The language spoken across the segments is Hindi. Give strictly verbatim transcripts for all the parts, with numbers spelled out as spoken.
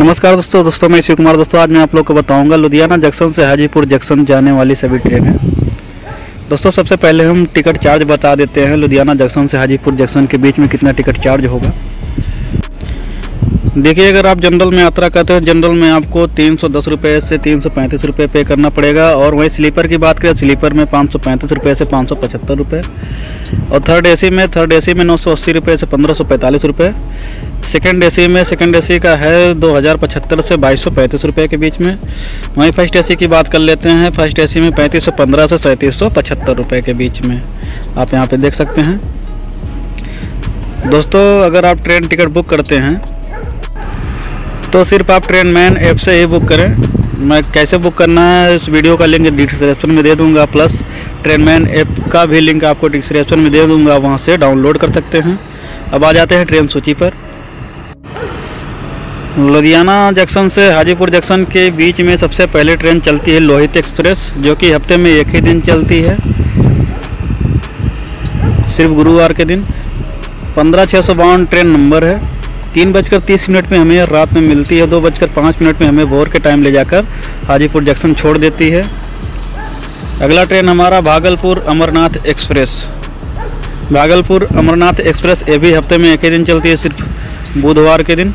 नमस्कार दोस्तों दोस्तों मैं ईश्वर कुमार। दोस्तों आज मैं आप लोग को बताऊंगा लुधियाना जंक्शन से हाजीपुर जंक्शन जाने वाली सभी ट्रेनें। दोस्तों सबसे पहले हम टिकट चार्ज बता देते हैं। लुधियाना जंक्शन से हाजीपुर जंक्शन के बीच में कितना टिकट चार्ज होगा। देखिए, अगर आप जनरल में यात्रा करते हैं, जनरल में आपको तीन सौ दस रुपये से तीन सौ पैंतीस रुपये पे करना पड़ेगा। और वहीं स्लीपर की बात करें, स्लीपर में पाँच सौ पैंतीस रुपये से पाँच सौ पचहत्तर रुपये। और थर्ड एसी में थर्ड एसी में नौ सौ अस्सी रुपये से पंद्रह सौ पैंतालीस रुपये। सेकेंड एसी में सेकेंड एसी का है दो हज़ार पचहत्तर से बाईस सौ पैंतीस रुपये के बीच में। वहीं फर्स्ट एसी की बात कर लेते हैं, फर्स्ट एसी में पैंतीस सौ पंद्रह से सैंतीस सौ पचहत्तर रुपये के बीच में आप यहाँ पे देख सकते हैं। दोस्तों अगर आप ट्रेन टिकट बुक करते हैं तो सिर्फ आप ट्रेन मैन ऐप से ही बुक करें। मैं कैसे बुक करना है इस वीडियो का लिंक डिस्क्रिप्शन में दे दूँगा, प्लस ट्रेन मैन ऐप का भी लिंक आपको डिस्क्रिप्शन में दे दूँगा, वहाँ से डाउनलोड कर सकते हैं। अब आ जाते हैं ट्रेन सूची पर। लुधियाना जंक्शन से हाजीपुर जंक्शन के बीच में सबसे पहले ट्रेन चलती है लोहित एक्सप्रेस, जो कि हफ्ते में एक ही दिन चलती है, सिर्फ गुरुवार के दिन। पंद्रह छः सौ बावन ट्रेन नंबर है। तीन बजकर तीस मिनट में हमें रात में मिलती है, दो बजकर पाँच मिनट में हमें भोर के टाइम ले जाकर हाजीपुर जंक्शन छोड़ देती है। अगला ट्रेन हमारा भागलपुर अमरनाथ एक्सप्रेस। भागलपुर अमरनाथ एक्सप्रेस ये भी हफ्ते में एक ही दिन चलती है, सिर्फ बुधवार के दिन।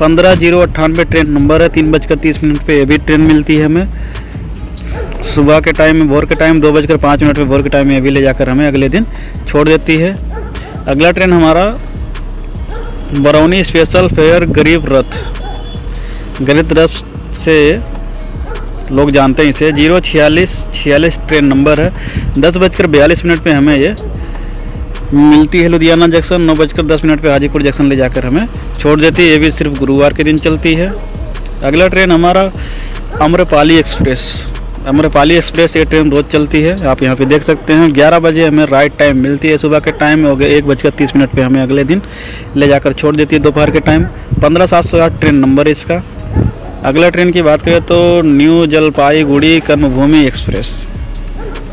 पंद्रह जीरो अट्ठानवे ट्रेन नंबर है। तीन बजकर तीस मिनट पर भी ट्रेन मिलती है हमें सुबह के टाइम में, भोर के टाइम। दो बजकर पाँच मिनट पर भोर के टाइम में भी ले जाकर हमें अगले दिन छोड़ देती है। अगला ट्रेन हमारा बरौनी स्पेशल फेयर गरीब रथ। गरीब रथ से लोग जानते हैं इसे। जीरो छियालीस छियालीस ट्रेन नंबर है। दस बजकर बयालीस मिनट पर हमें ये मिलती है लुधियाना जंक्शन। नौ बजकर दस मिनट पर हाजीपुर जंक्शन ले जाकर हमें छोड़ देती है। ये भी सिर्फ गुरुवार के दिन चलती है। अगला ट्रेन हमारा अमरपाली एक्सप्रेस। अमरपाली एक्सप्रेस ये ट्रेन रोज़ चलती है, आप यहाँ पे देख सकते हैं। ग्यारह बजे हमें राइट टाइम मिलती है सुबह के टाइम, और एक बजकर तीस मिनट पर हमें अगले दिन ले जाकर छोड़ देती है दोपहर के टाइम। पंद्रह सात सौ आठ ट्रेन नंबर है इसका। अगला ट्रेन की बात करें तो न्यू जलपाईगुड़ी कर्मभूमि एक्सप्रेस।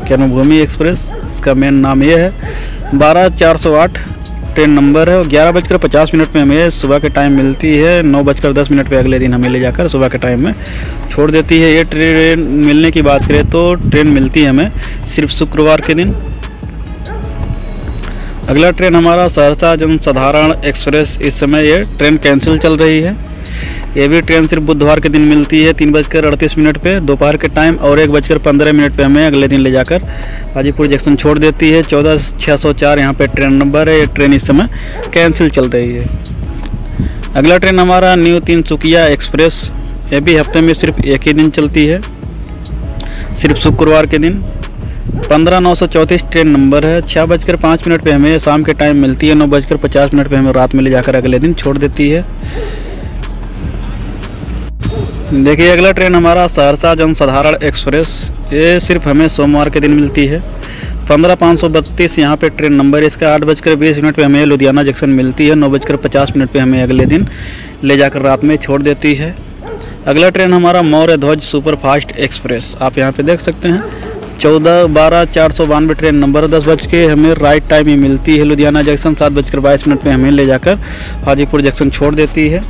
कर्मभूमि एक्सप्रेस इसका मेन नाम ये है। बारह चार सौ आठ ट्रेन नंबर है और ग्यारह बजकर पचास मिनट में हमें सुबह के टाइम मिलती है। नौ बजकर दस मिनट पर अगले दिन हमें ले जाकर सुबह के टाइम में छोड़ देती है। ये ट्रेन मिलने की बात करें तो ट्रेन मिलती है हमें सिर्फ शुक्रवार के दिन। अगला ट्रेन हमारा सहरसा जन साधारण एक्सप्रेस। इस समय ये ट्रेन कैंसिल चल रही है। ये भी ट्रेन सिर्फ बुधवार के दिन मिलती है। तीन बजकर अड़तीस मिनट पर दोपहर के टाइम, और एक बजकर पंद्रह मिनट पर हमें अगले दिन ले जाकर हाजीपुर जंक्शन छोड़ देती है। चौदह छः सौ चार यहाँ पर ट्रेन नंबर है। ये ट्रेन इस समय कैंसिल चल रही है। अगला ट्रेन हमारा न्यू तीन सुकिया एक्सप्रेस। ये भी हफ्ते में सिर्फ एक ही दिन चलती है, सिर्फ शुक्रवार के दिन। पंद्रह नौ सौ चौंतीस ट्रेन नंबर है। छः बजकर पाँच मिनट पर हमें शाम के टाइम मिलती है। नौ बजकर पचास मिनट पर हमें रात में ले जाकर अगले दिन छोड़ देती है। देखिए अगला ट्रेन हमारा सहरसा जन साधारण एक्सप्रेस। ये सिर्फ हमें सोमवार के दिन मिलती है। पंद्रह पाँच सौ बत्तीस यहाँ पर ट्रेन नंबर इसका। आठ बजकर बीस मिनट पर हमें लुधियाना जंक्शन मिलती है। नौ बजकर पचास मिनट पर हमें अगले दिन ले जाकर रात में छोड़ देती है। अगला ट्रेन हमारा मौर्य ध्वज सुपरफास्ट एक्सप्रेस, आप यहाँ पे देख सकते हैं। चौदह बारह चार सौ बानवे ट्रेन नंबर। दस बज के हमें राइट टाइम ही मिलती है लुधियाना जंक्शन। सात बजकर बाईस मिनट पर हमें ले जाकर हाजीपुर जंक्शन छोड़ देती है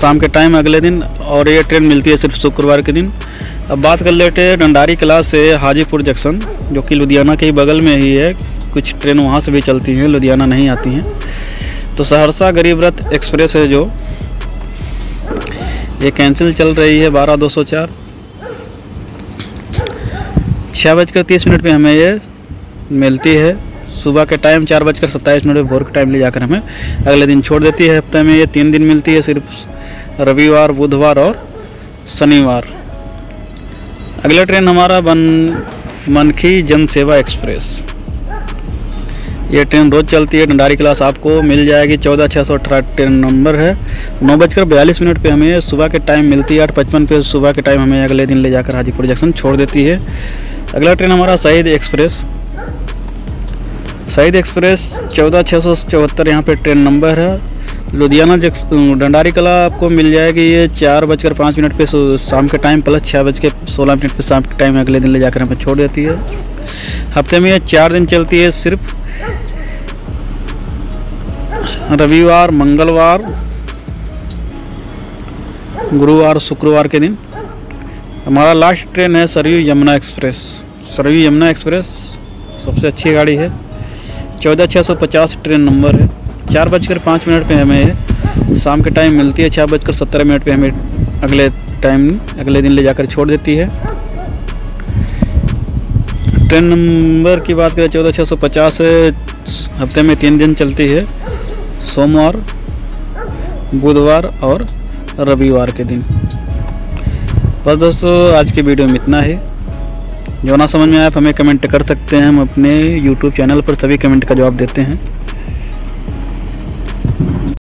शाम के टाइम अगले दिन, और ये ट्रेन मिलती है सिर्फ शुक्रवार के दिन। अब बात कर लेते हैं डंडारी क्लास से हाजीपुर जंक्शन, जो कि लुधियाना के ही बगल में ही है। कुछ ट्रेन वहाँ से भी चलती हैं, लुधियाना नहीं आती हैं। तो सहरसा गरीब रथ एक्सप्रेस है जो, ये कैंसिल चल रही है। बारह दो सौ चार छः बजकर तीस मिनट पर हमें ये मिलती है सुबह के टाइम। चार बजकर सत्ताईस मिनट भोर के टाइम ले जाकर हमें अगले दिन छोड़ देती है। हफ्ते में ये तीन दिन मिलती है, सिर्फ रविवार, बुधवार और शनिवार। अगला ट्रेन हमारा बन मनखी जनसेवा एक्सप्रेस। ये ट्रेन रोज़ चलती है। डंडारी क्लास आपको मिल जाएगी। चौदह छः सौ अठारह ट्रेन नंबर है। नौ बजकर बयालीस मिनट पर हमें सुबह के टाइम मिलती है। आठ पचपन पर सुबह के टाइम हमें अगले दिन ले जाकर हाजीपुर जंक्शन छोड़ देती है। अगला ट्रेन हमारा शहीद एक्सप्रेस। शहीद एक्सप्रेस चौदह छः सौ चौहत्तर यहाँ पर ट्रेन नंबर है। लुधियाना जंक्शन डंडारी कला आपको मिल जाएगी। ये चार बजकर पाँच मिनट पर शाम के टाइम, प्लस छः बज के सोलह मिनट पर शाम के टाइम अगले दिन ले जाकर हमें छोड़ देती है। हफ्ते में ये चार दिन चलती है, सिर्फ रविवार, मंगलवार गुरुवार शुक्रवार के दिन। हमारा लास्ट ट्रेन है सरयू यमुना एक्सप्रेस। सरयू यमुना एक्सप्रेस सबसे अच्छी गाड़ी है, चौदह छः सौ पचास ट्रेन नंबर है। चार बजकर पाँच मिनट पर हमें शाम के टाइम मिलती है, छः बजकर सत्रह मिनट पर हमें अगले टाइम अगले दिन ले जाकर छोड़ देती है। ट्रेन नंबर की बात करें चौदह छः सौ पचास हफ्ते में तीन दिन चलती है, सोमवार बुधवार और रविवार के दिन। बस दोस्तों आज के वीडियो में इतना है, जो ना समझ में आए आप हमें कमेंट कर सकते हैं। हम अपने यूट्यूब चैनल पर सभी कमेंट का जवाब देते हैं।